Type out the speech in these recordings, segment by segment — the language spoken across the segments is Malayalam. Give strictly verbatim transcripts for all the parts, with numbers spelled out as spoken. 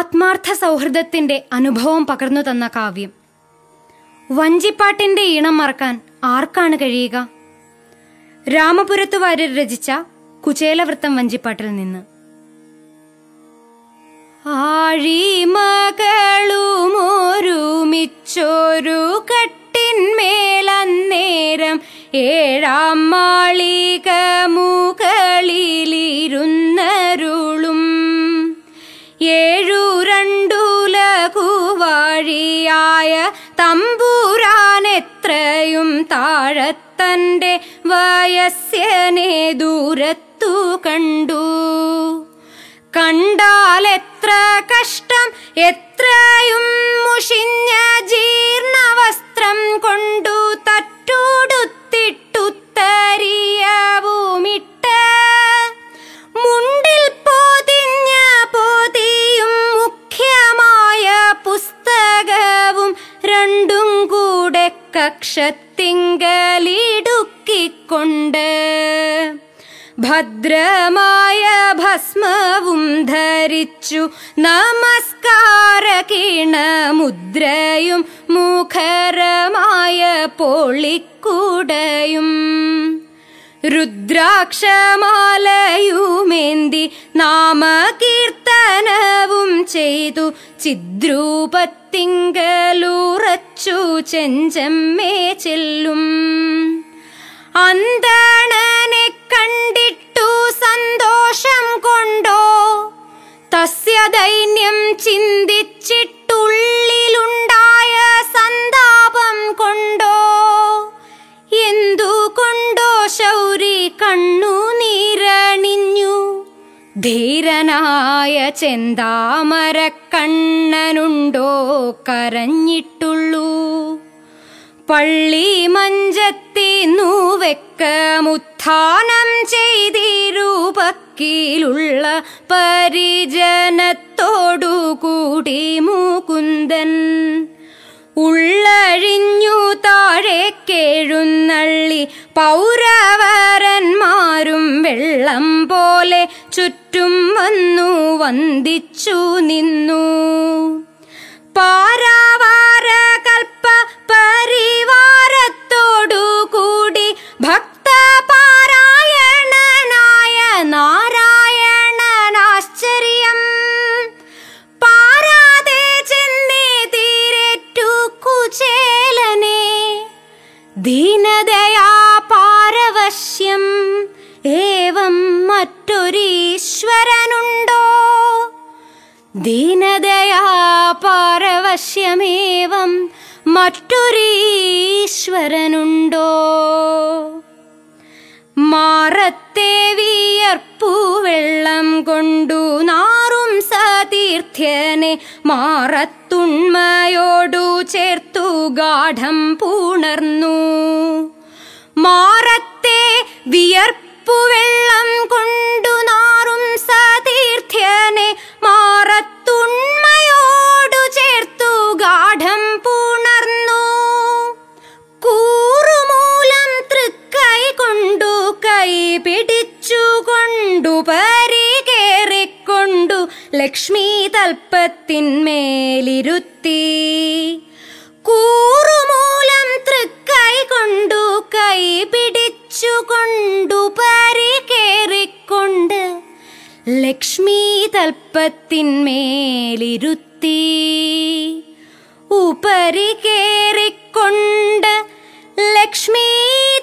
ആത്മാർത്ഥ സൗഹൃദത്തിൻ്റെ അനുഭവം പകർന്നു തന്ന കാവ്യം. വഞ്ചിപ്പാട്ടിൻ്റെ ഈണം മറക്കാൻ ആർക്കാണ് കഴിയുക? രാമപുരത്തു വാര്യർ രചിച്ച കുചേലവൃത്തം വഞ്ചിപ്പാട്ടിൽ നിന്ന്. ആഴിമകളുമൊരുമിച്ചൊരു കട്ടിന്മേലന്നേരം ഏഴാം മാളിക മുകളിലിരുന്നരുളും ഏഴു രണ്ടുലകുവാഴിയായ തമ്പുരാനെത്രയും താഴത്തൻ്റെ വയസ്സനെ ദൂരത്തു കണ്ടു. കണ്ടാൽ എത്ര കഷ്ടം, എത്രയും മുഷിഞ്ഞ ജീർണവസ്ത്രം കൊണ്ടു തട്ടുടുത്തിട്ടുത്തരിയ ഭൂമിട്ട മുണ്ടിൽ പൊതിഞ്ഞ പൊതിയും മുഖ്യമായ പുസ്തകവും രണ്ടും കൂടെ കക്ഷത്തിങ്കലിടുക്കിക്കൊണ്ട് ഭദ്രമായ ഭസ്മവും ധരിച്ചു നമസ്കാര കിണമുദ്രയും മുഖരമായ പൊളിക്കുടയും രുദ്രാക്ഷമാലയുമേന്തി നാമകീർത്തനവും ചെയ്തു ചിദ്രൂപത്തിങ്കലുറച്ചു ചെഞ്ചമ്മേ ചെല്ലും. അന്തണനെ കണ്ടിട്ടു സന്തോഷം കൊണ്ടോ തസ്യദൈന്യം ചിന്തിച്ചിട്ടുള്ളിലുണ്ടായ സന്താപം കൊണ്ടോ എന്തുകൊണ്ടോ ശൗരി കണ്ണു നീരണിഞ്ഞു. ധീരനായ ചെന്താമരക്കണ്ണനുണ്ടോ കരഞ്ഞിട്ടുള്ളൂ? പള്ളി മഞ്ചത്തിന്നു വെക്കമുത്ഥാനം ചെയ്തിരൂപക്കിലുള്ള പരിജനത്തോടു കൂടി മുകുന്ദൻ ഉള്ളഴിഞ്ഞു താഴേക്കെഴുന്നള്ളി. പൗരവരന്മാരും വെള്ളം പോലെ ചുറ്റും വന്നു വന്ദിച്ചു നിന്നു. പാരാവാര കൽപ്പ പരിവാരത്തോടു കൂടി ഭക്തപാരായണനായ നാരായണനാശ്ചര്യം പാരാതെ ചെന്നേ തീരേറ്റു കുചേലനെ ദീനദയാ പാരവശ്യം ഏവം മറ്റൊരീശ്വരനുണ്ടോ? ദീനദയാ പാരവശ്യമേവം മറ്റൊരീശ്വരനുണ്ടോ? മാറത്തെ വിയർപ്പു വെള്ളം കൊണ്ടു നാറും സതീർത്ഥ്യനെ മാറത്തുണ്മയോടു ചേർത്തു ഗാഠം പുണർന്നു. മാറത്തെ വിയർപ്പു വെള്ളം കൊണ്ടു നാറും സതീർത്ഥ്യനെ മാറത്തുണ്മയോടു ചേർത്തു ഗാഠം പുണർന്നു. കൂറുമൂലം തൃക്കൈ കൊണ്ടു കൈ പിടിച്ചുകൊണ്ടു പരികേറിക്കൊണ്ടു ലക്ഷ്മി തൽപ്പത്തിന്മേലിരുത്തി. കൂറുമൂലം തൃക്കൈ കൊണ്ടു കൈ പിടിച്ചുകൊണ്ടു പരികേറിക്കൊണ്ട് ലക്ഷ്മി തൽപ്പത്തിന്മേലിരുത്തി. ഉപരി കേറിക്കൊണ്ട് ലക്ഷ്മി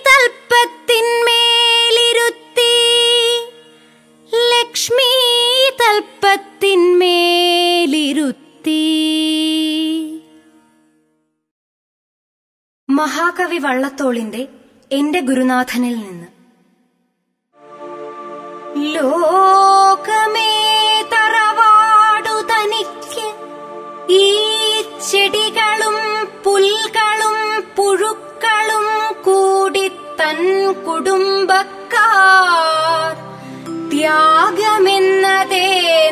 തൽപ്പത്തിന്മേലിരുത്തി. ലക്ഷ്മി തൽപ്പത്തിന്മേലിരുത്തി. മഹാകവി വള്ളത്തോളിന്റെ എന്റെ ഗുരുനാഥനിൽ നിന്ന്. ലോകമേ തറവാടു തനിക്ക് ഈ ചെടികളും പുൽകളും പുഴുക്കളും കൂടി തൻ കുടുംബക്കാർ ത്യാഗമെന്നതേ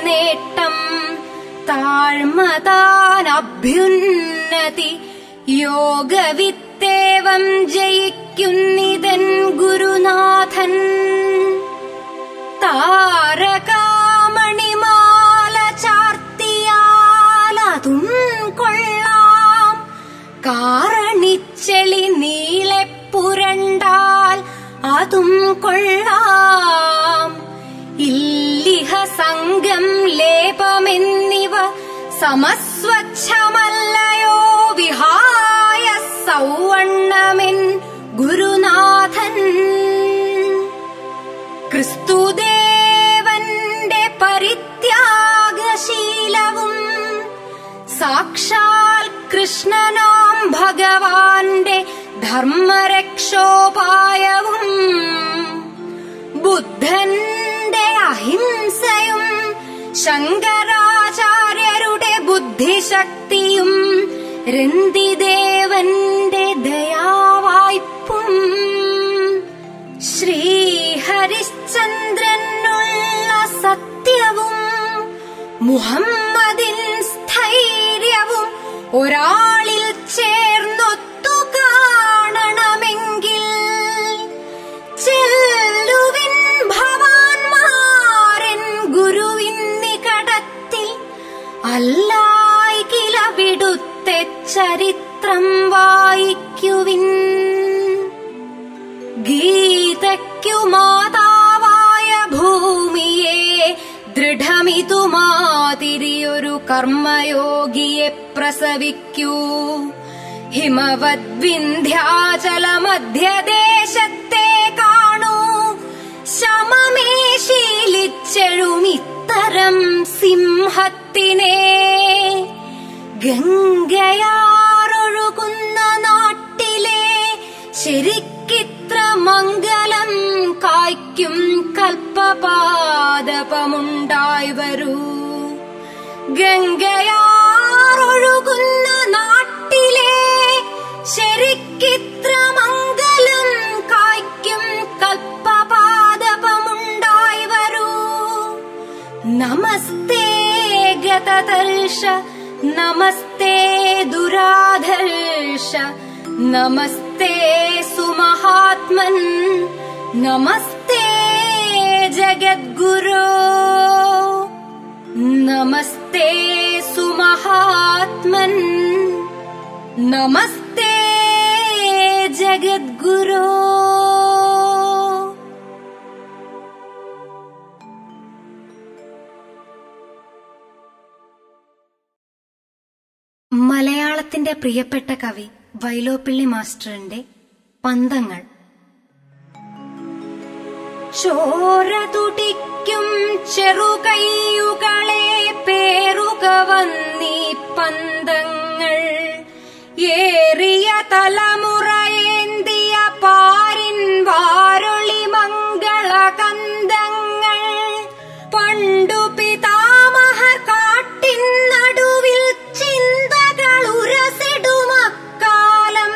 നേട്ടം താഴ്മതാൻ അഭ്യുന്നതി യോഗവിത്തേവം ജയിക്കുന്നിതൻ ഗുരുനാഥൻ. താരകാമണിമാല ചാർത്തിയാ சமஸ்வச்சமல்லயோ விஹாய சௌவண்ணமின் குருநாதன் ക്രിസ്തുദേവന്റെ പരിത്യാഗശീലവും സാക്ഷാൽ കൃഷ്ണനാം ഭഗവാന്റെ ധർമ്മരക്ഷോപായവും ബുദ്ധന്റെ അഹിംസയും ശങ്കരാചാര്യരുടെ ബുദ്ധിശക്തിയും രന്തിദേവന്റെ ദയാവായ്പും ശ്രീഹരിശ്ചന്ദ്രനുള്ള സത്യവും മുഹമ്മദിൻ സ്ഥൈര്യവും ഒരാളിൽ ചേർന്നൊത്തു കാണണമെങ്കിൽ ചെല്ലുവിൻ ഭവാന്മാരൻ ഗുരുവിൻ നികടത്തിൽ അല്ലായ്കിലവിടുത്തെ ചരിത്രം വായിക്കുവിൻ. ഗീതയ്ക്കു മാതാവായ ഭൂമിയെ ദൃഢമിതു മാതിരിയൊരു കർമ്മയോഗിയെ പ്രസവിക്കൂ. ഹിമവത് വിന്ധ്യാചലമധ്യദേശത്തെ കാണൂ. ശമമേ ശീലിച്ചെഴുമിത്തരം സിംഹത്തിനെ. ഗംഗയാറൊഴുകുന്ന നാട്ടിലെ ശരിക്കിത്ര മംഗളം കായ്ക്കും കൽപ്പപാദപമുണ്ടായി വരൂ. ഗംഗയാറൊഴുകുന്ന നാട്ടിലെ ശരിക്കിത്ര മംഗളം കായ്ക്കും കൽപ്പപാദപമുണ്ടായി വരൂ. നമസ്തേ ഗതതർഷ, നമസ്തേ ദുരാധർഷ, നമസ്തേ സുമഹാത്മൻ, നമസ്തേ ജഗദ്ഗുരു. നമസ്തേ സുമഹാത്മൻ, നമസ്തേ ജഗദ്ഗുരു. മലയാളത്തിന്റെ പ്രിയപ്പെട്ട കവി വൈലോപ്പിള്ളി മാസ്റ്ററിന്റെ പന്തങ്ങൾ. ചോര തുടിക്കും ചെറുകൈയുകളെ പേറുക വന്നീ പന്തങ്ങൾ. ഏറിയ തലമുറയേന്തിയ പാരിൻ വാരൊളി മംഗള കന്ദങ്ങൾ. പണ്ടു പിതാമഹർ കാട്ടിൻ നടുവിൽ ചിന്തകളുരസിടുമക്കാലം.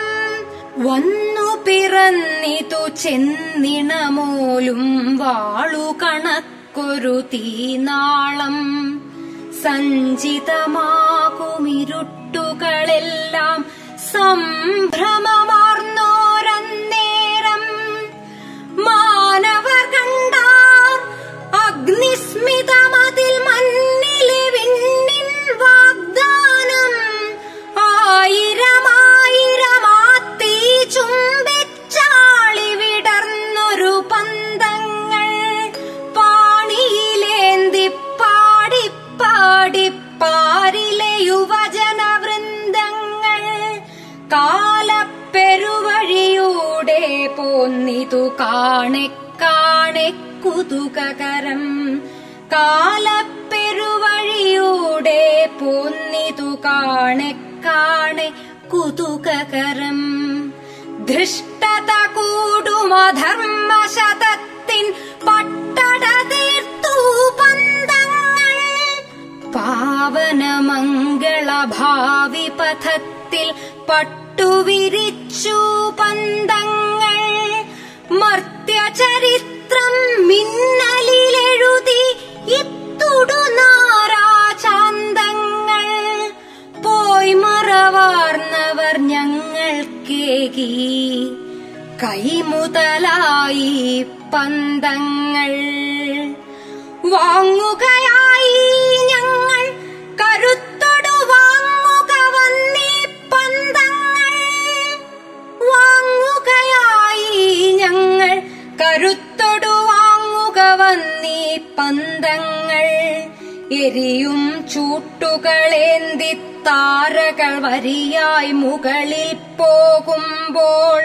വന്നു പിറന്നിതു ചെന്നിണമോലും വാളുകണക്കൊരു തീനാളം. സഞ്ചിതമാകുമിരുട്ടുകളെല്ലാം സംഭ്രമമാർന്നോരന്നേരം. മാനവർ കണ്ടാർ അഗ്നിസ്മിതമതിൽ മന്നിലെ വിണ്ണിൻ വാഗ്ദാനം. ആയിരമായിരമാത്തീ ചുംബിച്ചാളി വിടർന്നൊരു പന്തങ്ങൾ. പാണിയിലേന്തി പാടിപ്പാടി പാരിലെ യുവജനവൃന്ദങ്ങൾ. കാലപ്പെരുവഴിയൂടെ പോന്നിതു കാണെ കാണെ കുതുകകരം. കാലപ്പെരുവഴിയൂടെ പോന്നിതു കാണെ കാണെ കുതുകകരം. ധൃഷ്ടത കൂടുമധർമ്മശതത്തിൻ പട്ടട തീർത്തു പന്തങ്ങൾ. പാവനമംഗളഭാവി പഥത്തിൽ പട്ടുവിരിച്ചു പന്തങ്ങൾ. മർത്യചരിത്രം മിന്നലിലെഴുതി ഇത്തുടുനാരാചാന്തങ്ങൾ. പോയി മറവാർന്നവർ ഞങ്ങൾക്കേകി കൈമുതലായി പന്തങ്ങൾ. വാങ്ങുകയായി ഞങ്ങൾ കരുത്തൊടു വാങ്ങുക വന്നീ പന്തങ്ങൾ. വാങ്ങുകയായി ഞങ്ങൾ കരുത്തൊടു വാങ്ങുക വന്നീ പന്തങ്ങൾ. എരിയും ചൂട്ടുകളേന്തി താരകൾ വരിയായി മുകളിൽ പോകുമ്പോൾ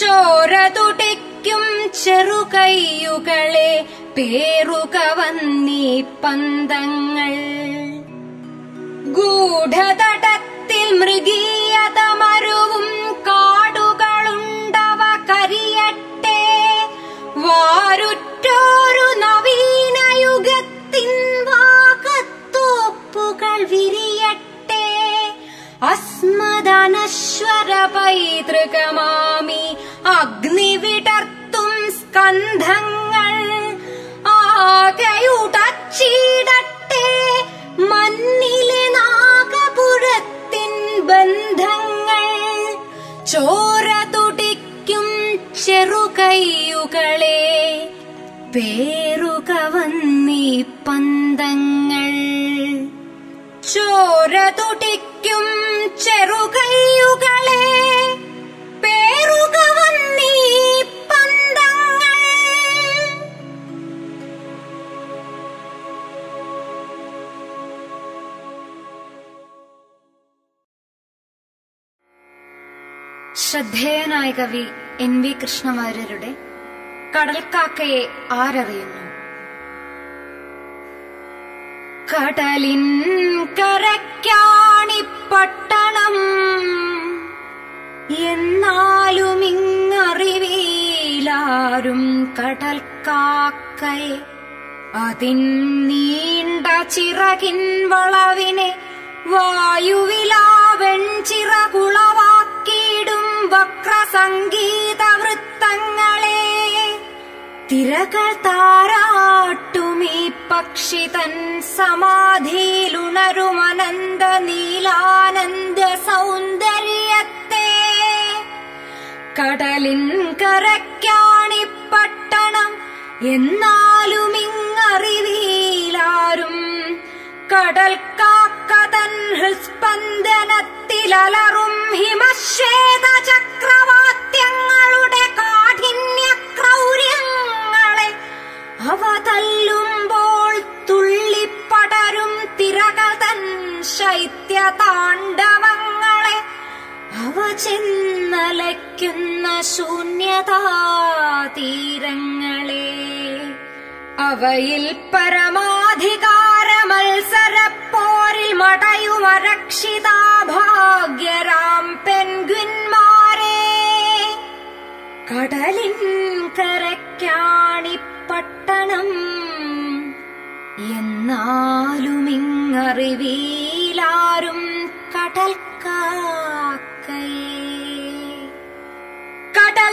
ചോര തുടിക്കും ചെറുകൈകളെ പേറുകവന്നീ പന്തങ്ങൾ. ഗൂഢതടത്തിൽ മൃഗീയത മരുവും കാടുകളുണ്ടവ കരിയട്ടെ, വാരുറ്റോരു നവീന യുഗത്തിൻ വാകത്തോപ്പുകൾ വിരിയട്ടെ. അസ്മദനശ്വര പൈതൃകമാമി അഗ്നി വിടർത്തും സ്കന്ധങ്ങൾ ആകെയുടച്ചിടട്ടെ. മന്നിലെ നാഗപുരത്തിൻ ബന്ധങ്ങൾ ചോര തുടിക്കും ചെറുകൈകളെ പേറുകവന്നീ പന്തങ്ങൾ. ചോര തുടിക്കും ചെറുകൈകളെ പേറുകവന്നീ പന്തങ്ങൾ. ശ്രദ്ധേയനായ കവി എൻ വി കൃഷ്ണവാര്യരുടെ കടൽക്കാക്കയെ ആരറിയുന്നു? കടലിൻ കരക്കാണിപ്പട്ടണം എന്നാലും ഇങ്ങറിവീലാരും കടൽക്കാക്കയെ. അതിൻ നീണ്ട ചിറകിൻ വളവിനെ വായുവിലാവെൺചിറകുളവാക്കിയിടും വക്രസംഗീത വൃത്തങ്ങളെ തിരകൾ താരാട്ടുമീ പക്ഷി തൻ സമാധിയിലുണരുമനന്ദ നീലാനന്ദ സൗന്ദര്യത്തെ. കടലിൻ കരക്കാണിപ്പട്ടണം എന്നാലും ഇങ്ങറിവീലാരും കടൽക്കാക്ക തൻ ഹൃസ്പന്ദനത്തിലലറും ഹിമശ്വേത ചക്രവാദ്യങ്ങളുടെ കാഠിന്യ ക്രൗര്യങ്ങളെ അവ തല്ലുമ്പോൾ തുള്ളിപ്പടരും തിരകൾ തൻ ശൈത്യ താണ്ഡവങ്ങളെ അവ ചെന്നലയ്ക്കുന്ന ശൂന്യതാതീരങ്ങളെ. അവയിൽ പരമാധികാര മത്സരപ്പോരിൽ മടയുമരക്ഷിതാ ഭാഗ്യരാം പെൻഗ്വിൻമാരെ. കടലിൻ കരക്കാണിപ്പട്ടണം എന്നാലുമിങ്ങറിവീലാരും കടൽക്കാക്കയെ. കടൽ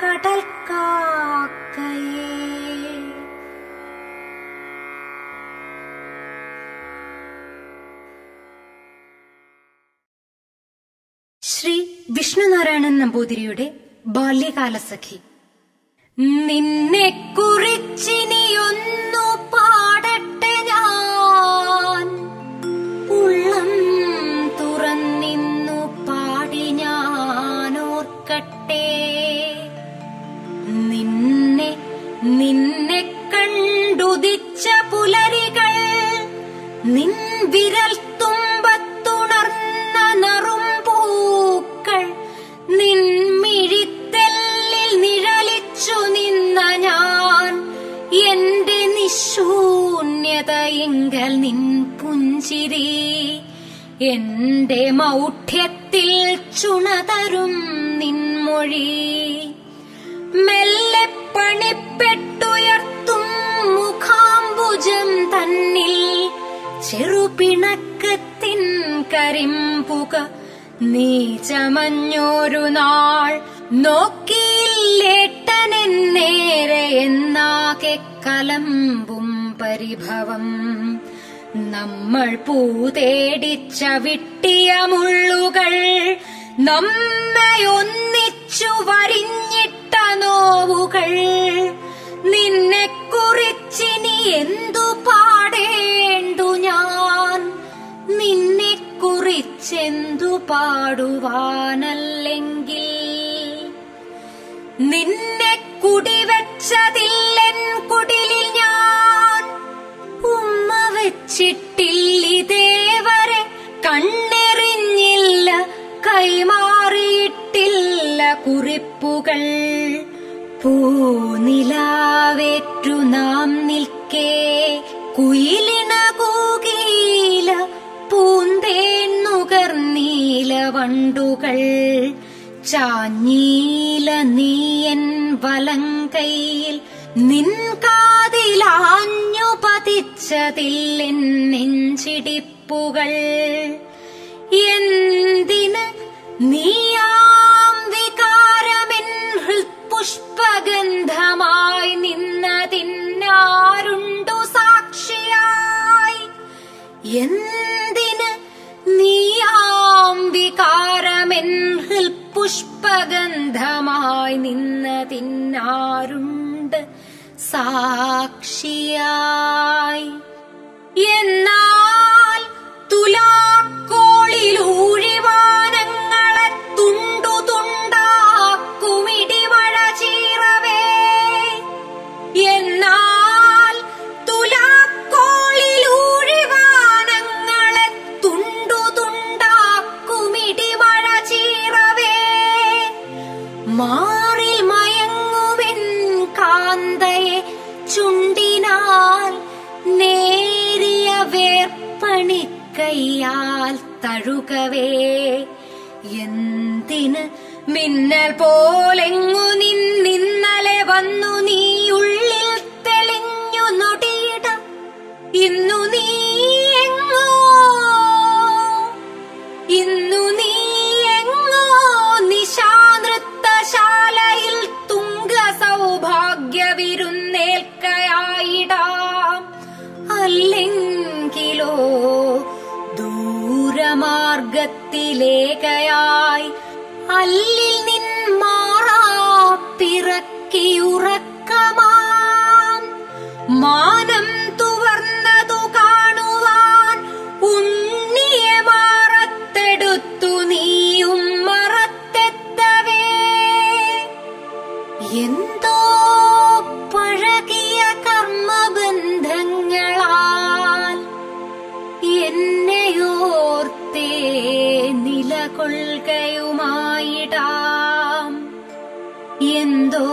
കടൽക്കാക്കയെ. ശ്രീ വിഷ്ണുനാരായണൻ നമ്പൂതിരിയുടെ ബാല്യകാലസഖി. നിന്നെ കുറിച്ചിനിയൊന്നു പാടട്ടെ ഞാൻ, ഉള്ളം തുറന്നിന്നു പാടി ഞാനോർക്കട്ടെ. നിന്നെ നിന്നെ കണ്ടുദിച്ച പുലരികൾ നിൻ വിരൽ തുമ്പത്തുണർന്ന നറുംപൂക്കൾ നിൻമിഴിത്തെല്ലിൽ നിഴലിച്ചു നിന്ന ഞാൻ എന്റെ നിശൂന്യതയിങ്കൽ നിൻ പുഞ്ചിരി എന്റെ മൗഢ്യത്തിൽ ചുണതരും നിൻമൊഴി മെല്ലെ പണിപ്പെട്ടുയർത്തും മുഖാംബുജം തന്നിൽ ചെറുപിണക്കത്തിൻ കരിമ്പുക നീ ചമഞ്ഞൊരു നാൾ നോക്കിയില്ലേട്ടനെന്നേരെ എന്നാകെ കലമ്പും പരിഭവം നമ്മൾ പൂതേടിച്ച വിട്ടിയ മുള്ളുകൾ നമ്മയൊന്നിച്ചു വരിഞ്ഞിട്ട നോവുകൾ നിന്നെ കുറിച്ചിനി എന്തു പാടേണ്ടു ഞാൻ, നിന്നെ കുറിച്ചെന്തു പാടുവാനല്ലെങ്കിൽ. നിന്നെ കുടിവെച്ചതില്ലെൻ കുടിലിൽ ഞാൻ, ഉമ്മ വെച്ചിട്ടില്ലിതേവരെ കണ്ണെറിഞ്ഞില്ല കൈമാറിയിട്ടില്ല കുറിപ്പുകൾ. പൂനിലാവേറ്റു നാം നിൽക്കേ കുയിലിണ കൂകീല പൂന്തേന്നുകർനീല വണ്ടുകൾ ചാഞ്ഞീല നീയൻ വലങ്കയിൽ നിൻ കാതിലാഞ്ഞു പതിച്ചതില്ലെൻ നെഞ്ചിടിപ്പുകൾ. എന്തിന് നീയാം വികാരമെൻ പുഷ്പഗന്ധമായി നിന്നതിന്നാരുണ്ടു സാക്ഷിയായി, എന്തിന് നീയാം വികാരമെൻ പുഷ്പഗന്ധമായി നിന്നതിന്നാരുണ്ട് സാക്ഷിയായി. എന്നാൽ തുലാക്കോളിലൂഴിവാനങ്ങളെ തുണ്ടു തുണ്ടാക്കുമിടിമഴ ചീറവേ, എന്നാൽ തുലാക്കോളിലൂഴിവാനങ്ങളെ തുണ്ടു തുണ്ടാക്കുമിടിമഴ ചീറവേ. മാറിൽ മയങ്ങുവിൻ കാന്തയെ ചുണ്ടിനാൽ നേരിയ വേർപ്പണി കയ്യാൽ തഴുകവേ, എന്തിന് മിന്നൽ പോലെങ്ങു നിന്നിന്നലെ വന്നു നീ ഉള്ളിൽ തെളിഞ്ഞു നൊടിയിട ഇന്നു നീ എങ്ങോ ഇന്നു നീ എങ്ങോ നിശാനൃത്തശാലയിൽ തുംഗ സൗഭാഗ്യ വിരുന്നേൽക്കയായിടാം. അല്ലെങ്കിലോ ദൂരമാർഗത്തിലേക്കയായി അല്ലിൽ നിൻ മാറാ പിറക്കിയുറക്കമാം. മാനം തുവർന്നതു കാണുവാൻ ഉണ്ണിയെ മറത്തെടുത്തു നീയും മറത്തെത്തവേ. എന്തോ പഴകിയ കർമ്മബന്ധങ്ങളാൽ എന്നെയോർത്തേ നിലകൊള്ളുകയുമായിടാം. എന്തോ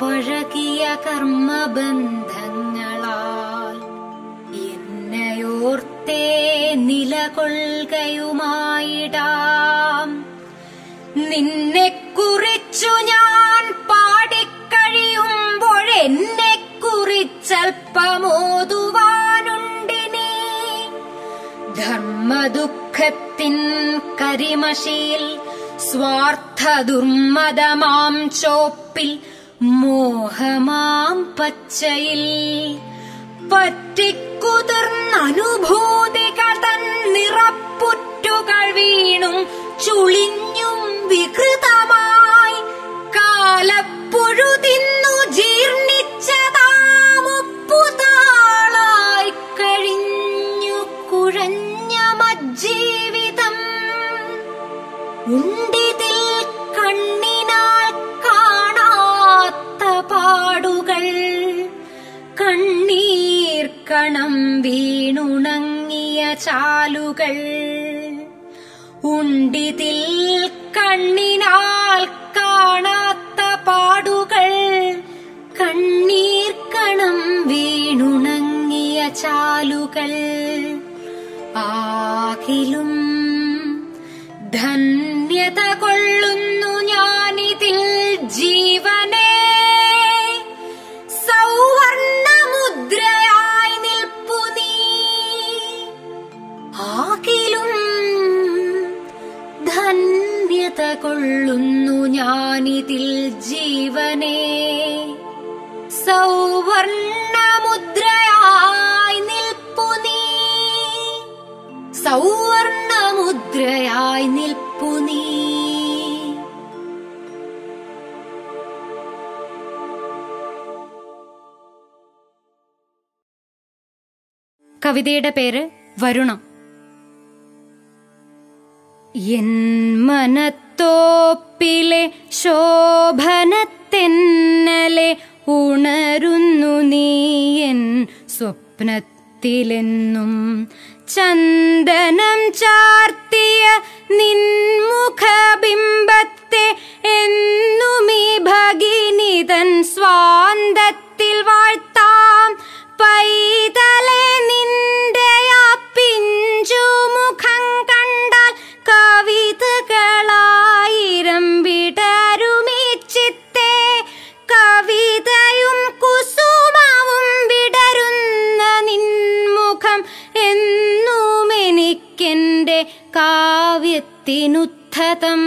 പഴകിയ കർമ്മബന്ധങ്ങളാൽ എന്നെയോർത്തേ നിലകൊള്ളുകയുമായിടാം. നിന്നെക്കുറിച്ചു ഞാൻ പാടിക്കഴിയുമ്പോഴെന്നെ കുറിച്ചൽപ്പമോതുവാനുണ്ടിനി. ധർമ്മദുഃഖത്തിൻ കരിമഷിയിൽ സ്വാർത്ഥ ദുർമദമാം ചോപ്പിൽ മോഹമാം പച്ചയിൽ പറ്റിക്കുതിർന്നനുഭൂതികൾ തൻ നിറപ്പുറ്റുകൾ വീണും ചുളിഞ്ഞും വികൃതമാ കണ്ണീർ കണം വീണുണങ്ങിയ ചാലുകൾ ഉണ്ടിതിൽ കണ്ണിനാൽ കാണാത്ത പാടുകൾ. കണ്ണീർ കണം വീണുണങ്ങിയ ചാലുകൾ ആകിലും ധന്യത കൊള്ളുന്നു ഞാനിതിൽ ജീവനെ. സൗവർണ്ണ മുദ്രയായി നിൽപ്പു നീ ആകിലും ധന്യത കൊള്ളുന്നു ഞാനിതിൽ ജീവനെ. സൗവർണ്ണ മുദ്രയായി നിൽപ്പു നീ സൗവർണ്ണ മുദ്രയായി നിൽപ്പു നീ. കവിതയുടെ പേര് വരുണം. എൻ മനത്തോപ്പിലെ ശോഭനത്തെന്നലെ ഉണരുന്നു നീയൻ സ്വപ്നത്തിലെന്നും ചന്ദനം ചാർത്തിയ നിൻമുഖബിംബത്തെ എന്നുമീ ഭഗിനിതൻ സ്വാന്തത്തിൽ വാഴ്ത്താം. പൈതലെ നിന്റെയാ പിഞ്ചുമുഖം കണ്ടാൽ കവിതകളായിരം വിടരുമീ ചിത്തേ. കവിതയും കുസുമവും വിടരുന്ന നിൻമുഖം എന്നും എനിക്കെന്റെ കാവ്യത്തിനുദ്ധതം.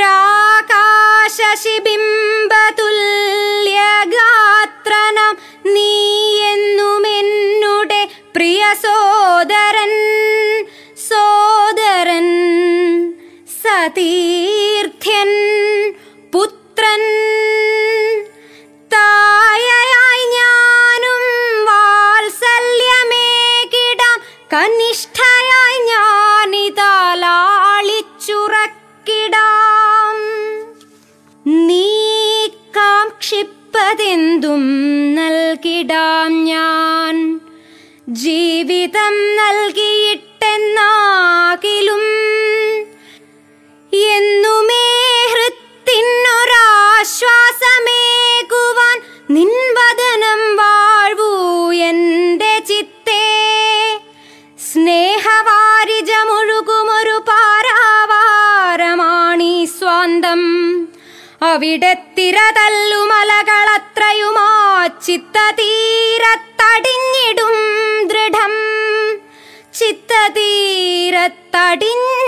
രാകാശശിബിംബതുല്യഗാത്രനാം നീ എന്നുമെന്നുടെ പ്രിയ സോദരൻ. സോദരൻ സതീർത്ഥ്യൻ പുത്രൻ തായയായി ഞാനും വാത്സല്യമേകിടാം. കനിഷ്ഠയായി ഞാനിതാ ലാളിച്ചുറക്കിടാം. നീ കാക്ഷിപ്പതെന്തും നൽകിടാം ഞാൻ ജീവിതം നൽകിയിട്ടെന്നാകിലും. എന്നുമേ ഹൃത്തിനൊരാശ്വാസമേകുവാൻ നിൻവദനം വാഴ്വൂ എന്റെ ചിത്തേ. സ്നേഹവാരിജമൊഴുകുമൊരു പാരാവാരമാണീ സ്വാന്തം. അവിടെ തിരതല്ലുമലകളത്രയുമാ ചിത്തതീരത്തടിഞ്ഞിടും ദൃഢം. ചിത്തതീരത്തടിഞ്ഞ